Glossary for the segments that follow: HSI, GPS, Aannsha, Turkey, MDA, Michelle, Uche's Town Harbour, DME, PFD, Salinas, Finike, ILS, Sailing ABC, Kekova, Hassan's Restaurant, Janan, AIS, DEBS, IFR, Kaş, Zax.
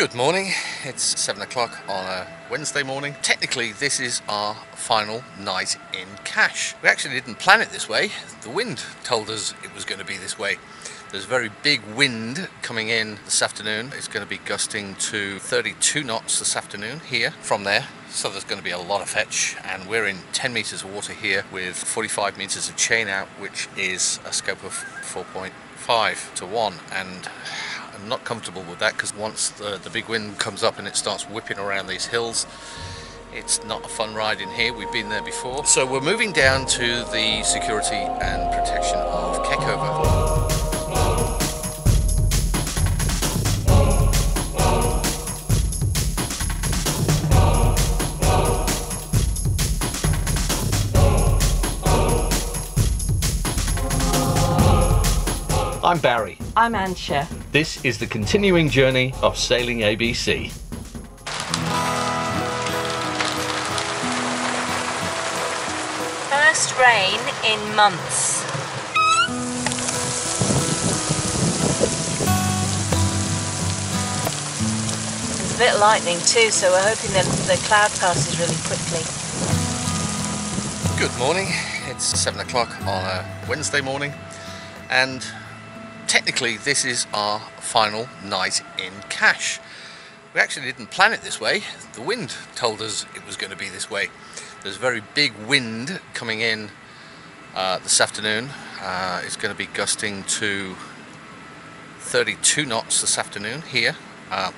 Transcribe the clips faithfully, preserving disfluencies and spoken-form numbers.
Good morning, it's seven o'clock on a Wednesday morning. Technically this is our final night in Kaş. We actually didn't plan it this way, the wind told us it was going to be this way. There's a very big wind coming in this afternoon. It's going to be gusting to thirty-two knots this afternoon here from there. So there's going to be a lot of fetch, and we're in ten meters of water here with forty-five meters of chain out, which is a scope of four point five to one. And I'm not comfortable with that because once the, the big wind comes up and it starts whipping around these hills, it's not a fun ride in here. We've been there before. So we're moving down to the security and protection of Kekova. I'm Barry. I'm Aannsha. This is the continuing journey of Sailing A B C. First rain in months. There's a bit of lightning too, so we're hoping that the cloud passes really quickly. Good morning. It's seven o'clock on a Wednesday morning, and technically this is our final night in Kaş. We actually didn't plan it this way. The wind told us it was going to be this way. There's a very big wind coming in uh, this afternoon. Uh, it's going to be gusting to thirty-two knots this afternoon here uh,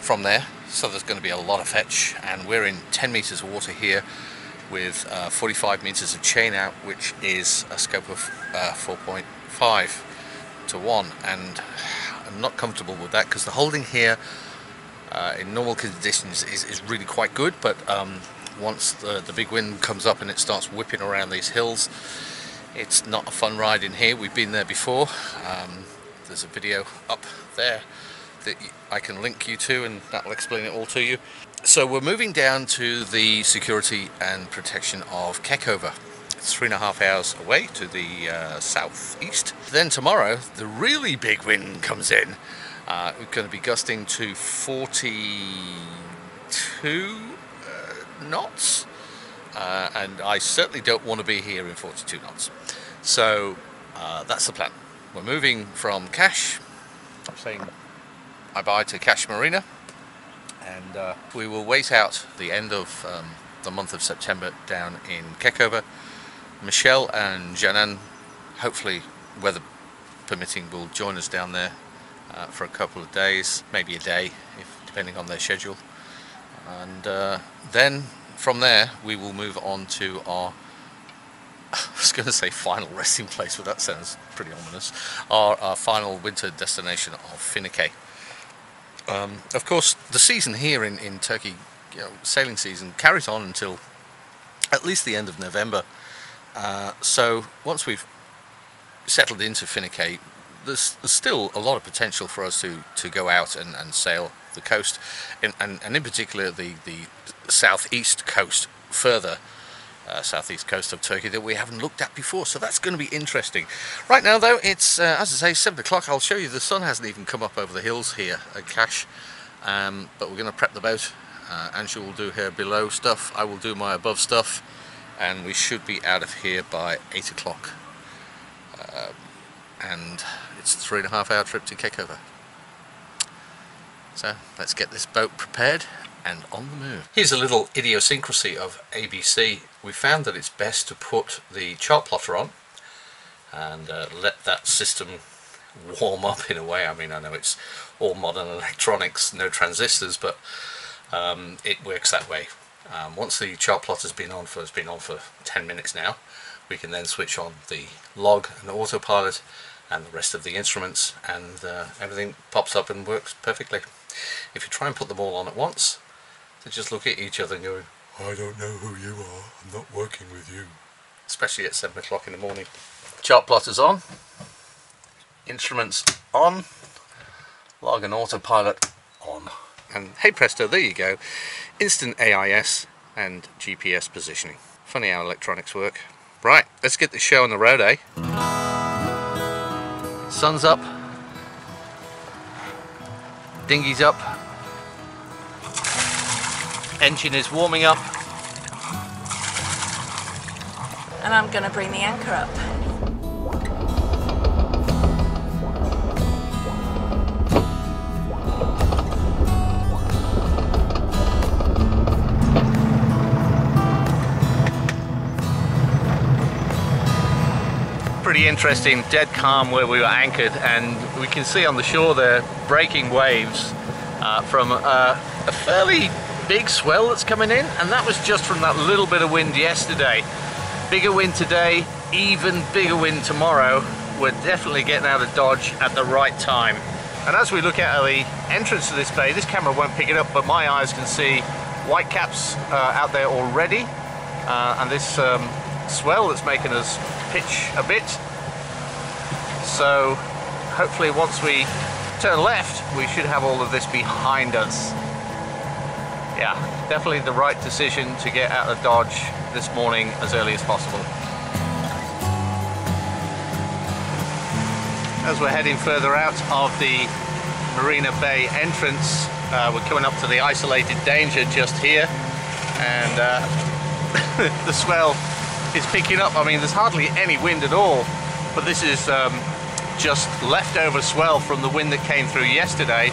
from there. So there's going to be a lot of fetch, and we're in ten meters of water here with uh, forty-five meters of chain out, which is a scope of uh, four point five to one. And I'm not comfortable with that because the holding here uh, in normal conditions is, is really quite good, but um, once the, the big wind comes up and it starts whipping around these hills, it's not a fun ride in here. We've been there before. Um, there's a video up there that I can link you to, and that'll explain it all to you. So we're moving down to the security and protection of Kekova. It's three and a half hours away to the uh, southeast. Then tomorrow, the really big wind comes in. Uh, we're going to be gusting to forty-two knots, uh, and I certainly don't want to be here in forty-two knots. So uh, that's the plan. We're moving from Kaş. I'm saying bye-bye to Kaş Marina. And uh, we will wait out the end of um, the month of September down in Kekova. Michelle and Janan, hopefully weather permitting, will join us down there uh, for a couple of days, maybe a day, if, depending on their schedule. And uh, then from there we will move on to our, I was going to say final resting place, but that sounds pretty ominous, our, our final winter destination of Finike. Um, of course, the season here in, in Turkey, you know, sailing season, carries on until at least the end of November. Uh, so once we've settled into Finike, there's, there's still a lot of potential for us to, to go out and, and sail the coast, and, and, and in particular the, the southeast coast, further uh, southeast coast of Turkey that we haven't looked at before. So that's going to be interesting. Right now though, it's, uh, as I say, seven o'clock. I'll show you the sun hasn't even come up over the hills here at Kaş, um, but we're going to prep the boat. Uh, Aannsha will do her below stuff, I will do my above stuff, and we should be out of here by eight o'clock, uh, and it's a three and a half hour trip to Kekova. So let's get this boat prepared and on the move. Here's a little idiosyncrasy of A B C. We found that it's best to put the chart plotter on and uh, let that system warm up in a way. I mean, I know it's all modern electronics, no transistors, but um, it works that way. Um, once the chart plot has been on for it's been on for ten minutes now, we can then switch on the log and autopilot and the rest of the instruments, and uh, everything pops up and works perfectly. If you try and put them all on at once, they just look at each other and go, I don't know who you are, I'm not working with you. Especially at seven o'clock in the morning. Chart plotter's on, instruments on, log and autopilot on. And hey presto, there you go. Instant A I S and G P S positioning. Funny how electronics work. Right, let's get the show on the road, eh? Sun's up. dinghy's up. Engine is warming up. And I'm going to bring the anchor up. Pretty interesting, dead calm where we were anchored, and we can see on the shore there breaking waves uh, from uh, a fairly big swell that's coming in, and that was just from that little bit of wind yesterday. Bigger wind today, even bigger wind tomorrow. We're definitely getting out of Dodge at the right time. And as we look at the entrance to this bay, this camera won't pick it up, but my eyes can see whitecaps uh, out there already. Uh, and this um, swell that's making us pitch a bit. So hopefully once we turn left, we should have all of this behind us. Yeah, definitely the right decision to get out of Dodge this morning as early as possible. As we're heading further out of the Marina Bay entrance, uh, we're coming up to the isolated danger just here, and uh, the swell is picking up. I mean, there's hardly any wind at all, but this is um, just leftover swell from the wind that came through yesterday,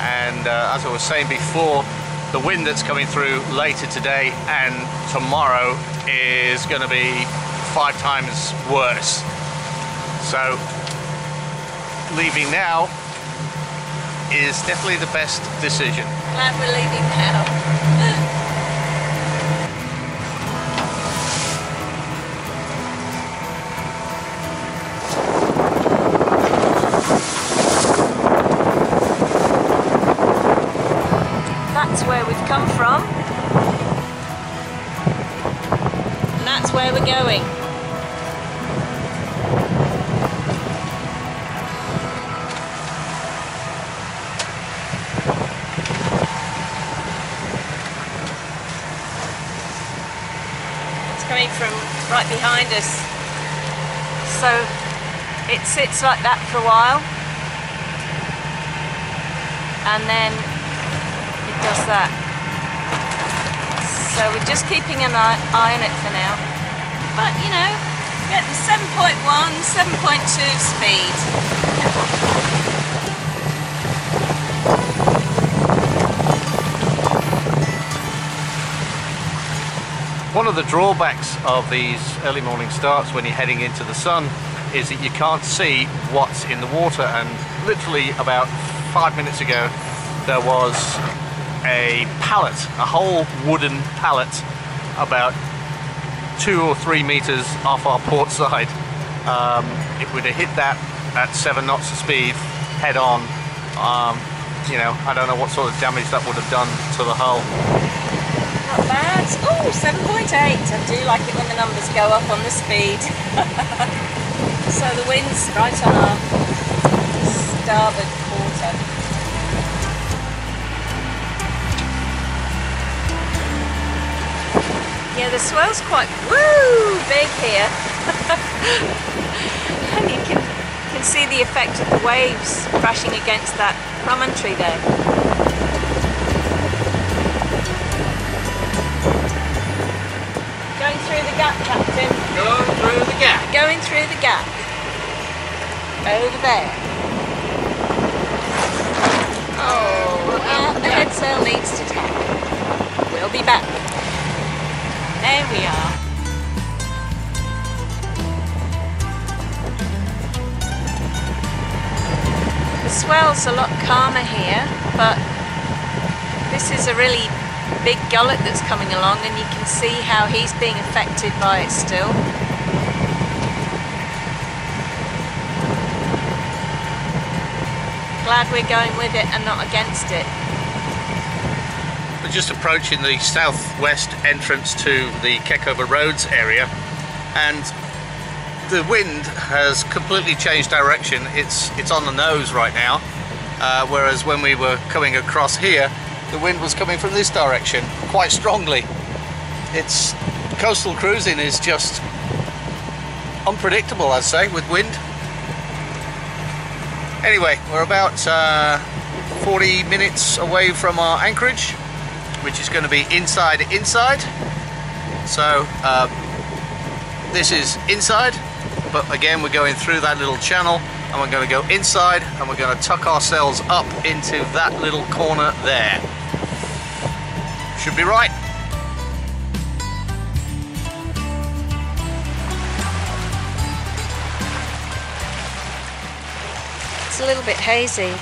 and uh, as I was saying before, the wind that's coming through later today and tomorrow is going to be five times worse. So leaving now is definitely the best decision. Glad we're leaving now. That's where we've come from, and that's where we're going. It's coming from right behind us, so it sits like that for a while, and then it does that. So we're just keeping an eye, eye on it for now, but you know, get the seven point one, seven point two speed. One of the drawbacks of these early morning starts when you're heading into the sun is that you can't see what's in the water, and literally about five minutes ago there was a pallet, a whole wooden pallet about two or three meters off our port side. Um, if we'd have hit that at seven knots of speed head on, um, you know, I don't know what sort of damage that would have done to the hull. Not bad. Oh, seven point eight. I do like it when the numbers go up on the speed. So the wind's right on our starboard quarter. Yeah, the swell's quite woo big here. And you can, can see the effect of the waves crashing against that promontory there. Gap, Captain. Going through the gap. Going through the gap. Over there. Oh, well, the head sail needs to tack. We'll be back. There we are. The swell's a lot calmer here, but this is a really big gullet that's coming along, and you can see how he's being affected by it still. Glad we're going with it and not against it. We're just approaching the southwest entrance to the Kekova Roads area, and the wind has completely changed direction. It's, it's on the nose right now, uh, whereas when we were coming across here, the wind was coming from this direction quite strongly. It's coastal cruising is just unpredictable, I'd say, with wind. Anyway, we're about uh, forty minutes away from our anchorage, which is going to be inside inside. So uh, this is inside, but again we're going through that little channel and we're going to go inside and we're going to tuck ourselves up into that little corner there. Should be right. It's a little bit hazy,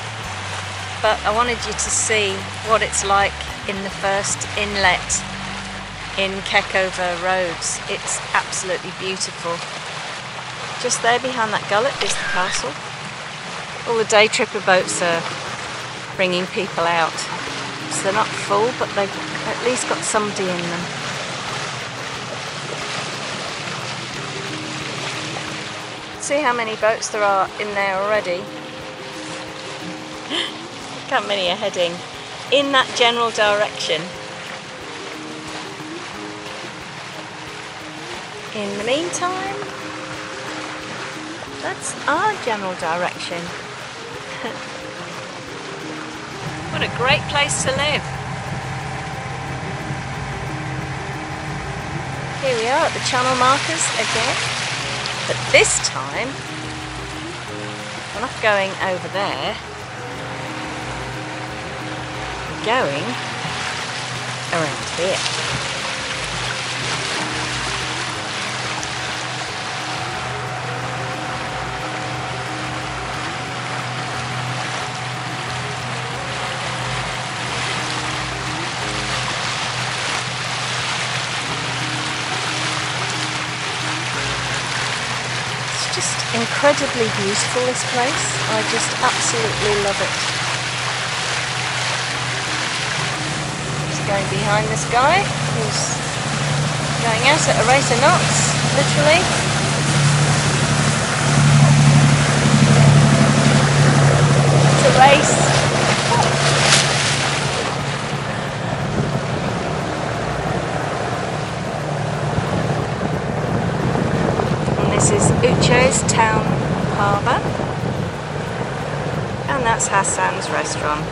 but I wanted you to see what it's like in the first inlet in Kekova Roads. It's absolutely beautiful. Just there behind that gullet is the castle. All the day tripper boats are bringing people out. So they're not full, but they've at least got somebody in them. See how many boats there are in there already? Look how many are heading in that general direction. In the meantime, that's our general direction. What a great place to live. Here we are at the channel markers again, but this time we're not going over there, we're going around here. Incredibly beautiful, this place. I just absolutely love it. Just going behind this guy who's going out at a race of knots, literally. It's a race. This is Uche's Town Harbour, and that's Hassan's Restaurant.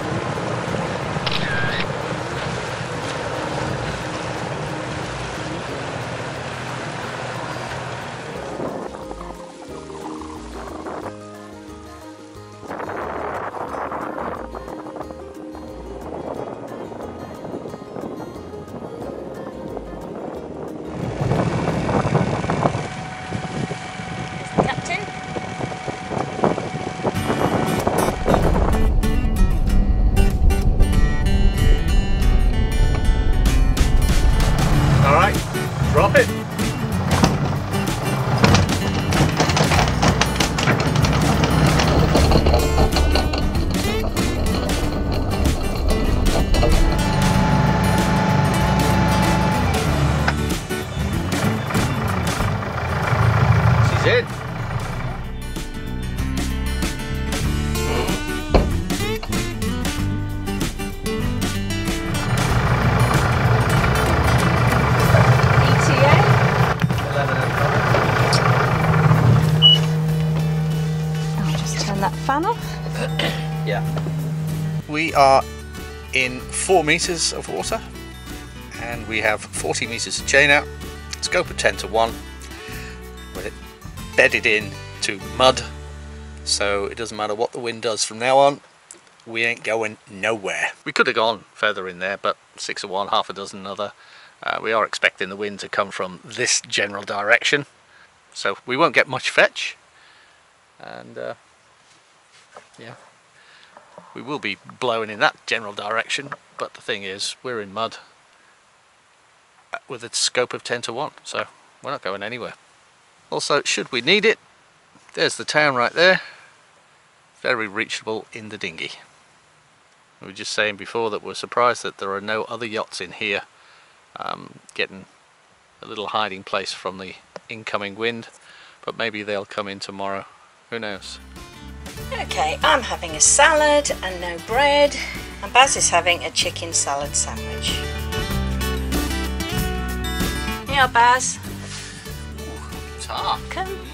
We are in four meters of water and we have forty meters of chain out, scope of ten to one, with it bedded in to mud, so it doesn't matter what the wind does from now on, we ain't going nowhere. We could have gone further in there, but six of one, half a dozen another. Uh, we are expecting the wind to come from this general direction, so we won't get much fetch, and uh, yeah. We will be blowing in that general direction, but the thing is, we're in mud with a scope of ten to one, so we're not going anywhere. Also, should we need it, there's the town right there, very reachable in the dinghy. We were just saying before that we're surprised that there are no other yachts in here, um, getting a little hiding place from the incoming wind, but maybe they'll come in tomorrow, who knows. Okay, I'm having a salad and no bread, and Baz is having a chicken salad sandwich. Yeah, Baz. Ooh, it's hot. Come